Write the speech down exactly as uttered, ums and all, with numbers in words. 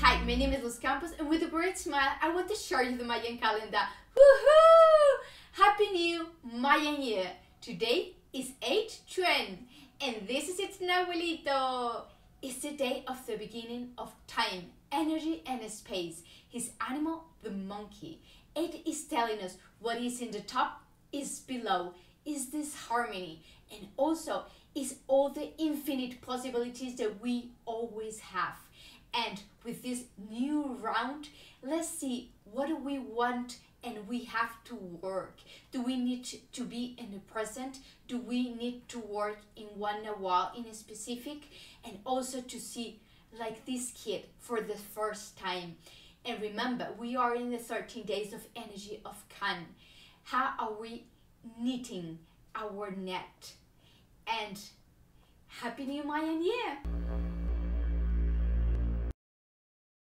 Hi, my name is Luz Campos, and with a bright smile, I want to show you the Mayan calendar. Woohoo! Happy New Mayan Year! Today is eighth Chuwen, and this is its Nabuelito. It's the day of the beginning of time, energy, and space. His animal, the monkey. It is telling us what is in the top is below. Is this harmony, and also is all the infinite possibilities that we always have. And with this new round, let's see what do we want, and we have to work. Do we need to be in the present? Do we need to work in one Nawal in a specific? And also to see like this kid for the first time. And remember, we are in the thirteen days of energy of Kan. How are we knitting our net? And Happy New Mayan Year!